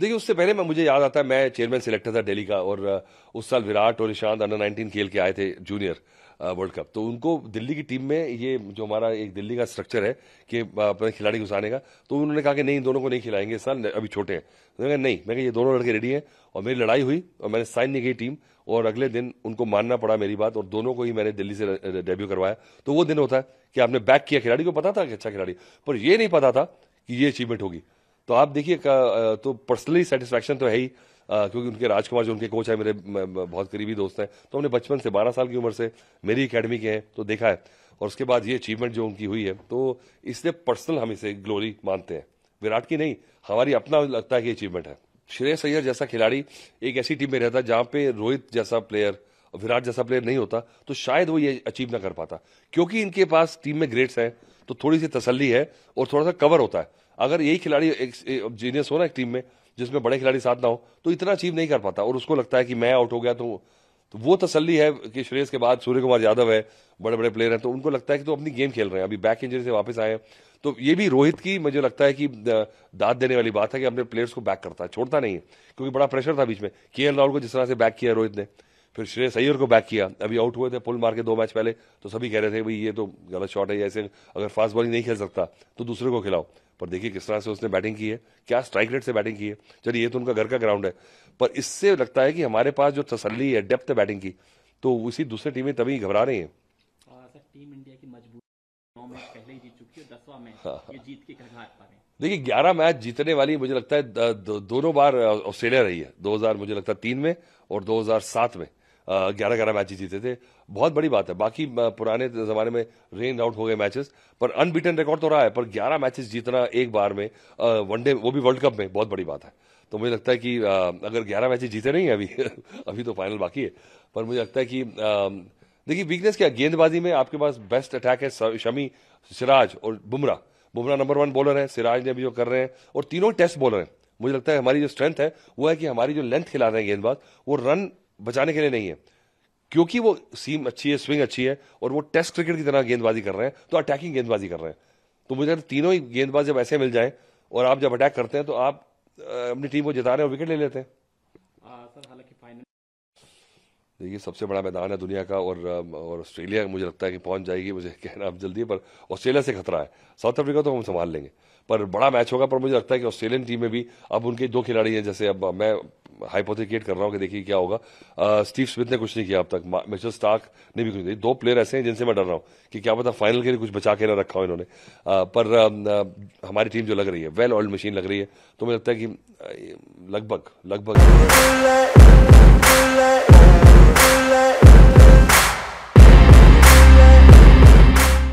देखिए उससे पहले मैं मुझे याद आता है मैं चेयरमैन सिलेक्टर था दिल्ली का और उस साल विराट और ईशांत अंडर 19 खेल के आए थे जूनियर वर्ल्ड कप, तो उनको दिल्ली की टीम में ये जो हमारा एक दिल्ली का स्ट्रक्चर है कि अपने खिलाड़ी घुसाने का, तो उन्होंने कहा कि नहीं इन दोनों को नहीं खिलाएंगे इस साल, अभी छोटे हैं। तो मैंने कहा नहीं, मैं ये दोनों लड़के रेडी हैं और मेरी लड़ाई हुई और मैंने साइन नहीं की टीम और अगले दिन उनको मानना पड़ा मेरी बात और दोनों को ही मैंने दिल्ली से डेब्यू करवाया। तो वो दिन होता है कि आपने बैक किया, खिलाड़ी को पता था कि अच्छा खिलाड़ी, पर ये नहीं पता था कि ये अचीवमेंट होगी। तो आप देखिए तो पर्सनली सेटिस्फैक्शन तो है ही क्योंकि उनके राजकुमार जो उनके कोच है मेरे बहुत करीबी दोस्त हैं, तो हमने बचपन से 12 साल की उम्र से मेरी एकेडमी के हैं तो देखा है, और उसके बाद ये अचीवमेंट जो उनकी हुई है तो इसलिए पर्सनल हम इसे ग्लोरी मानते हैं, विराट की नहीं, हमारी अपना लगता है कि अचीवमेंट है। श्रेयस अय्यर जैसा खिलाड़ी एक ऐसी टीम में रहता है जहाँ पे रोहित जैसा प्लेयर, विराट जैसा प्लेयर नहीं होता तो शायद वो ये अचीव ना कर पाता, क्योंकि इनके पास टीम में ग्रेड्स हैं तो थोड़ी सी तसल्ली है और थोड़ा सा कवर होता है। अगर यही खिलाड़ी एक जीनियस हो ना एक टीम में जिसमें बड़े खिलाड़ी साथ ना हो तो इतना अचीव नहीं कर पाता और उसको लगता है कि मैं आउट हो गया तो वो तसल्ली है कि श्रेयस के बाद सूर्य कुमार यादव है, बड़े बड़े प्लेयर हैं, तो उनको लगता है कि तो अपनी गेम खेल रहे हैं। अभी बैक इंजरी से वापस आए हैं तो ये भी रोहित की मुझे लगता है कि दाद देने वाली बात है कि अपने प्लेयर्स को बैक करता है, छोड़ता नहीं है, क्योंकि बड़ा प्रेशर था बीच में। KL राहुल को जिस तरह से बैक किया रोहित ने, फिर श्रेयस अय्यर को बैक किया, अभी आउट हुए थे पुल मार के 2 मैच पहले, तो सभी कह रहे थे भाई ये तो गलत शॉट है, ऐसे अगर फास्ट बॉलिंग नहीं खेल सकता तो दूसरे को खिलाओ, पर देखिए किस तरह से उसने बैटिंग की है, क्या स्ट्राइक रेट से बैटिंग की है। चलिए ये तो उनका घर का ग्राउंड है, पर इससे लगता है कि हमारे पास जो तसल्ली है, डेप्थ है बैटिंग की, तो उसी दूसरी टीमें तभी घबरा रही हैं। टीम इंडिया की मजबूत 9 मैच पहले ही जीत चुकी है, 10वां मैच ये जीत के घर पा रहे हैं। देखिए 11 मैच जीतने वाली मुझे लगता है दोनों बार ऑस्ट्रेलिया रही है, 2000 मुझे लगता है 3 में और 2007 में 11-11 मैच जीते थे, बहुत बड़ी बात है। बाकी पुराने जमाने में रेन आउट हो गए मैचेस, पर अनबीटन रिकॉर्ड तो रहा है, पर 11 मैचेस जीतना एक बार में वनडे वो भी वर्ल्ड कप में बहुत बड़ी बात है। तो मुझे लगता है कि अगर 11 मैचेस जीते नहीं अभी अभी तो फाइनल बाकी है, पर मुझे लगता है कि देखिए वीकनेस क्या, गेंदबाजी में आपके पास बेस्ट अटैक है शमी, सिराज और बुमराह नंबर 1 बॉलर है, सिराज ने भी जो कर रहे हैं और तीनों टेस्ट बॉलर हैं। मुझे लगता है हमारी जो स्ट्रेंथ है वो है कि हमारी जो लेंथ खिला रहे हैं गेंदबाज, वो रन बचाने के लिए नहीं है, क्योंकि वो सीम अच्छी है, स्विंग अच्छी है और वो टेस्ट क्रिकेट की तरह गेंदबाजी कर रहे हैं तो अटैकिंग गेंदबाजी कर रहे हैं। तो मुझे तीनों ही गेंदबाज जब ऐसे मिल जाएं और आप जब अटैक करते हैं तो आप अपनी टीम को जिता रहे हैं और विकेट ले लेते हैं। सर हालांकि फाइनल देखिए सबसे बड़ा मैदान है दुनिया का और ऑस्ट्रेलिया मुझे लगता है कि पहुंच जाएगी, मुझे कहना अब जल्दी है, पर ऑस्ट्रेलिया से खतरा है, साउथ अफ्रीका तो हम संभाल लेंगे, पर बड़ा मैच होगा। पर मुझे लगता है कि ऑस्ट्रेलियन टीम में भी अब उनके 2 खिलाड़ी हैं, जैसे अब मैं हाइपोथेटिकेट कर रहा हूँ कि देखिए क्या होगा, स्टीव स्मिथ ने कुछ नहीं किया अब तक, मिचेल स्टार्क ने भी कुछ नहीं, 2 प्लेयर ऐसे हैं जिनसे मैं डर रहा हूँ कि क्या पता फाइनल के लिए कुछ बचा के ना रखा हो इन्होंने। पर हमारी टीम जो लग रही है वेल ऑयल्ड मशीन लग रही है, तो मुझे लगता है कि लगभग